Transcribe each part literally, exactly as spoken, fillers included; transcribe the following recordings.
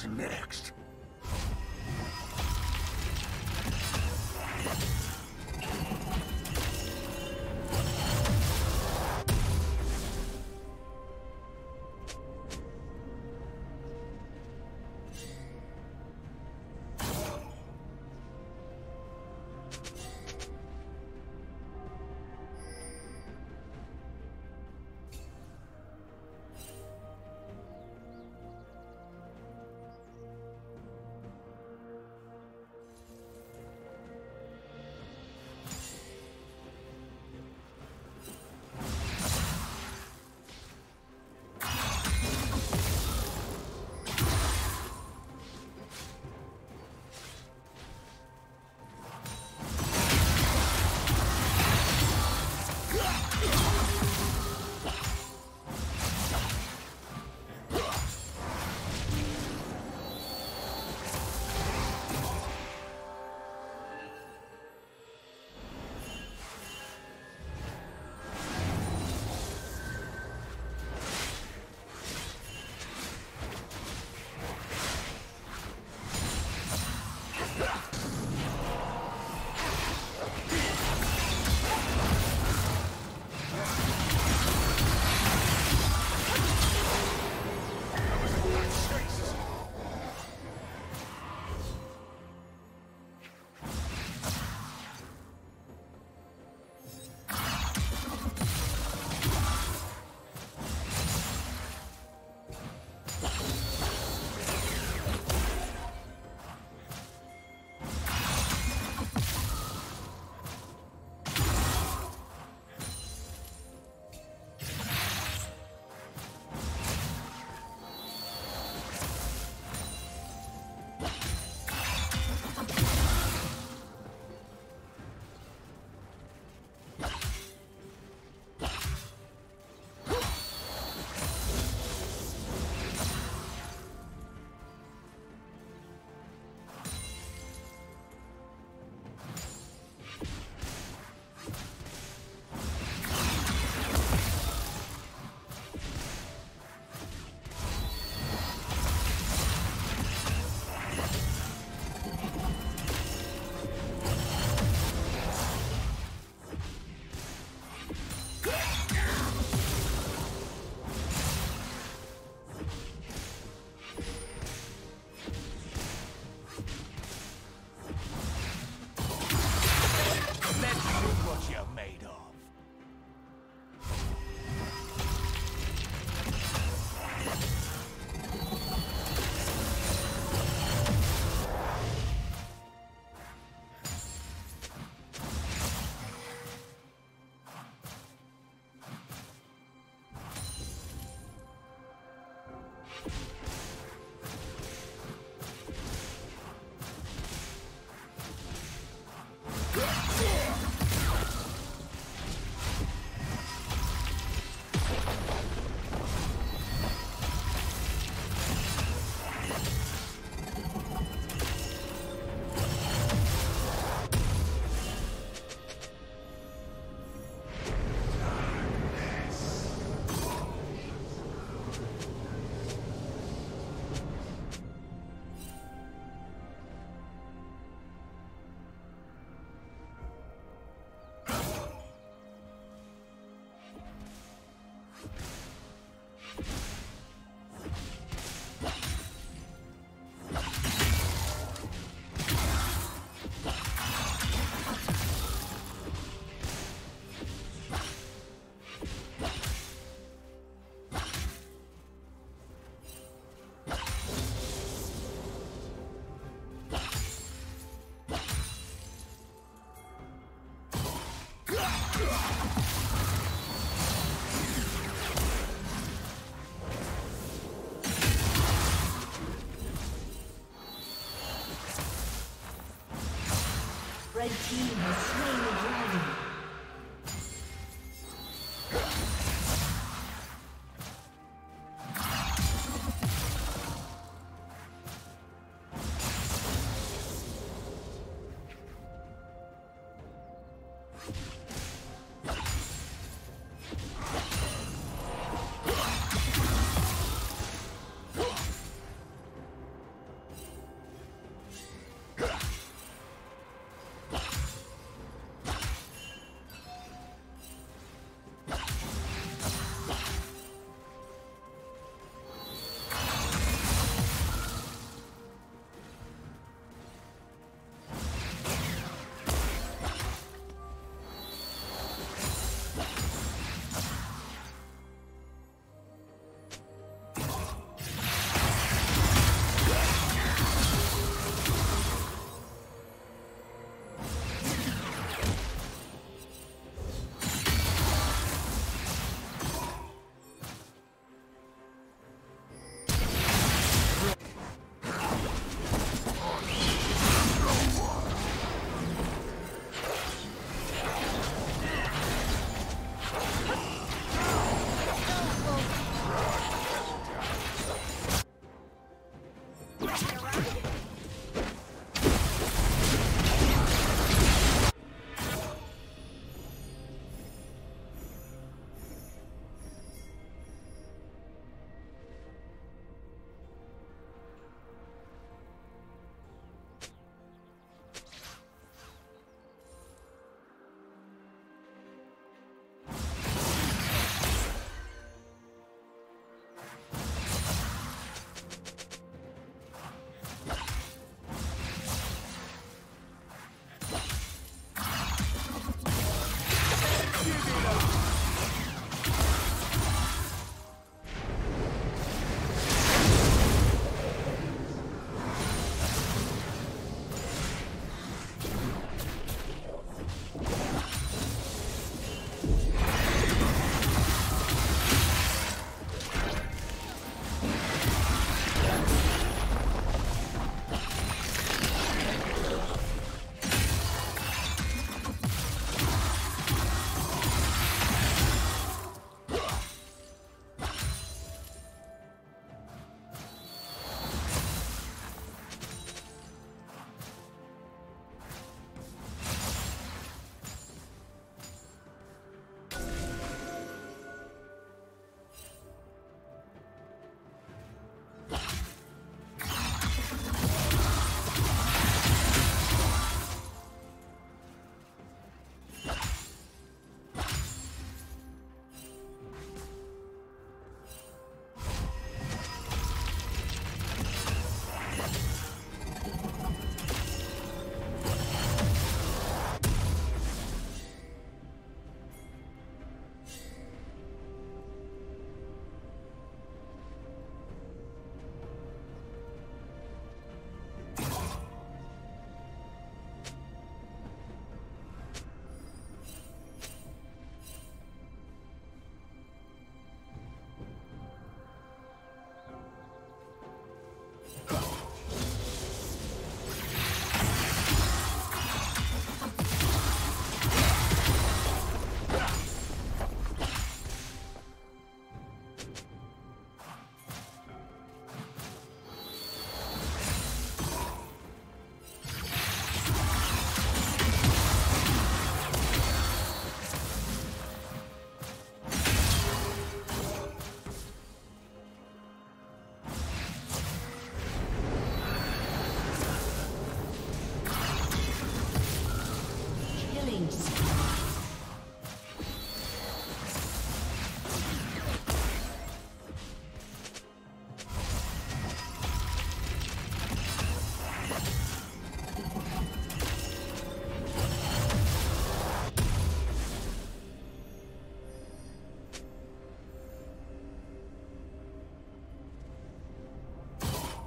Who's next? Red team has slain the dragon.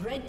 Red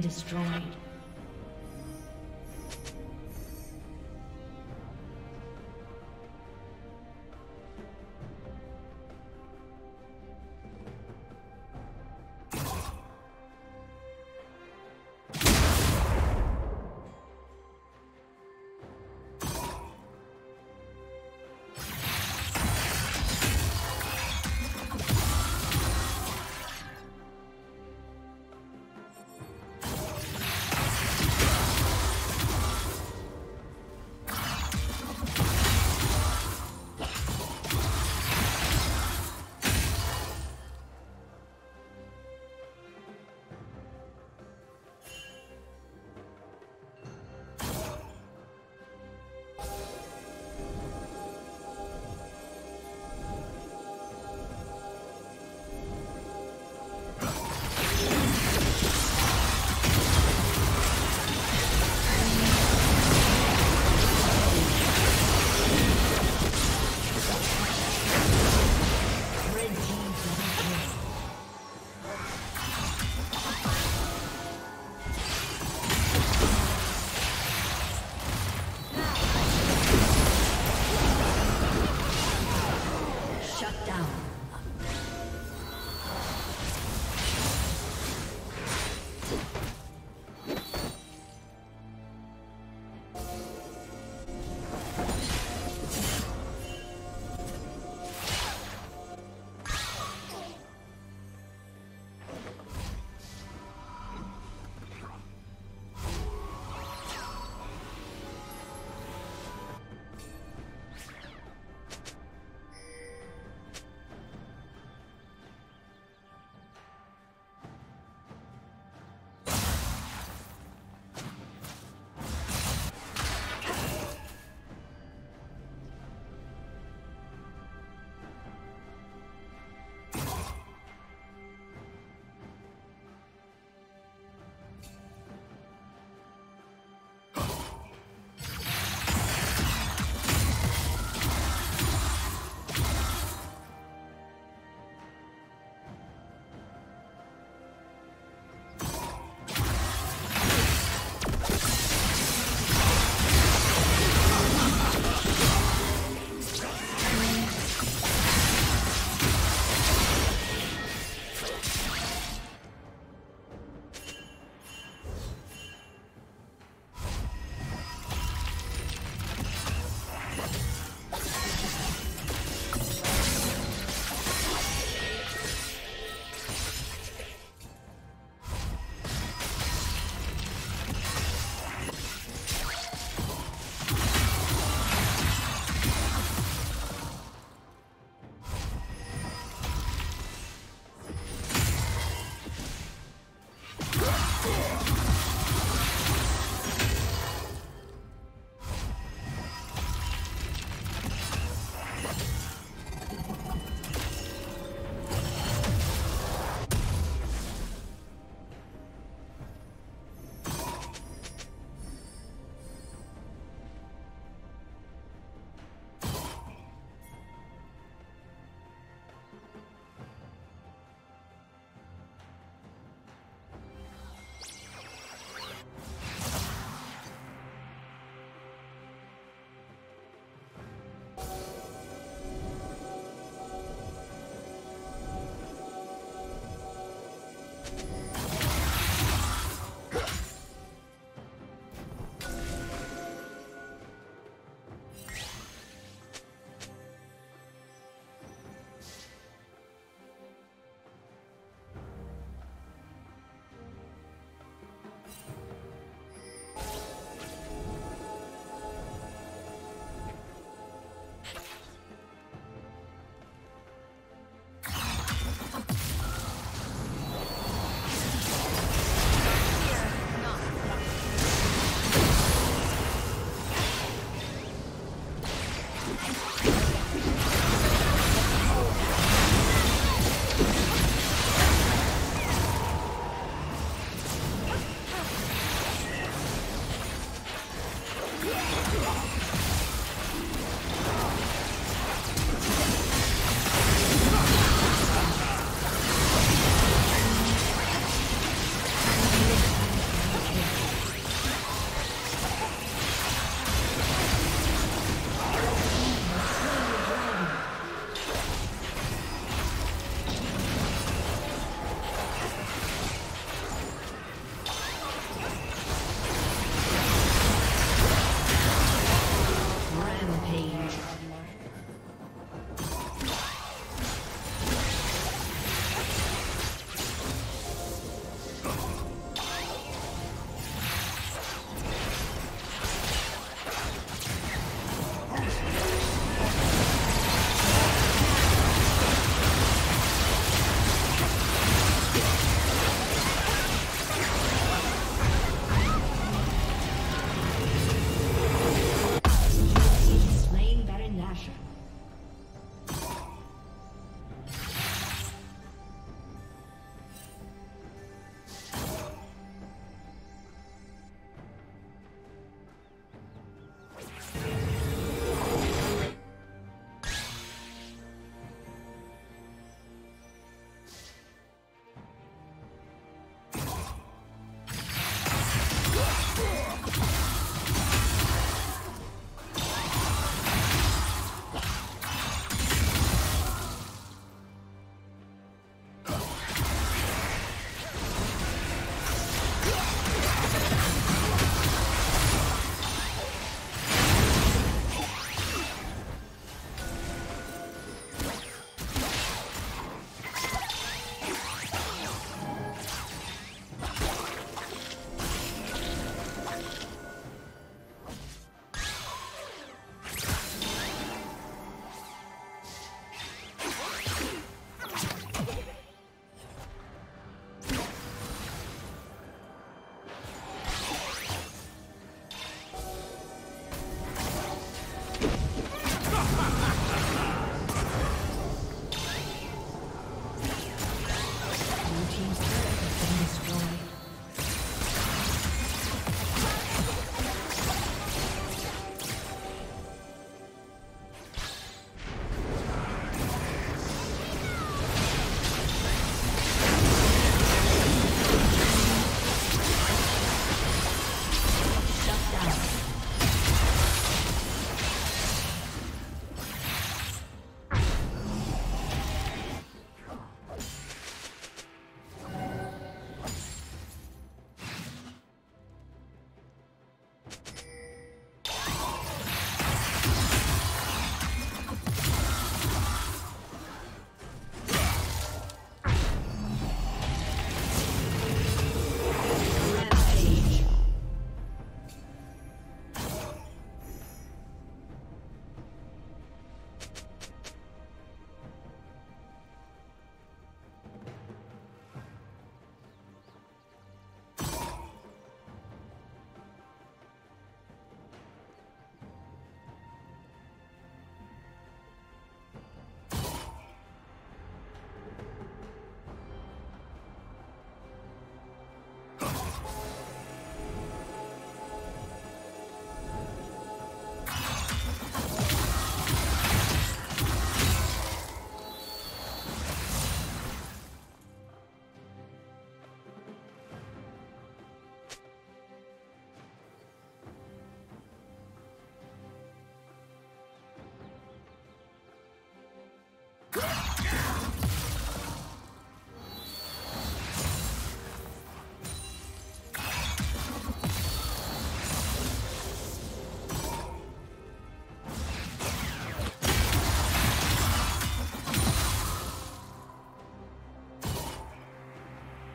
Destroyed.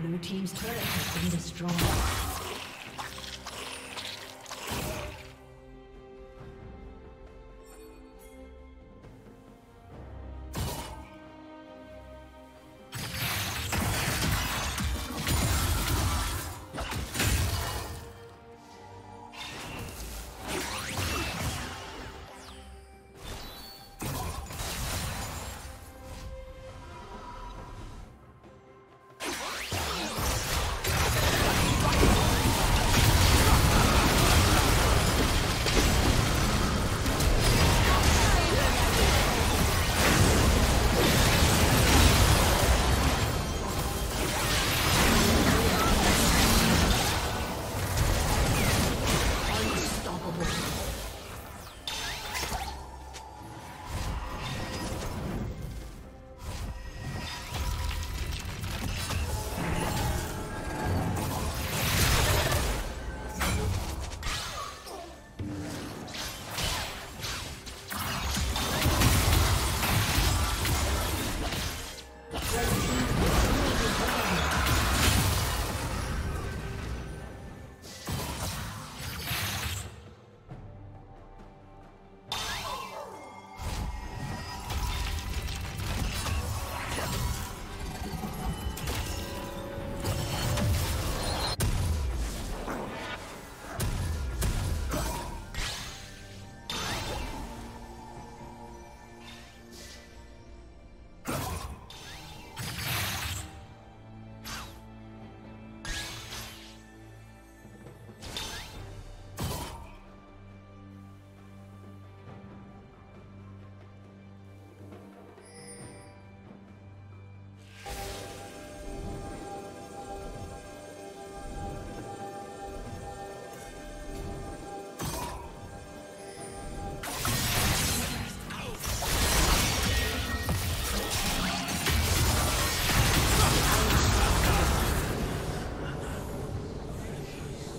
Blue team's turret has been destroyed.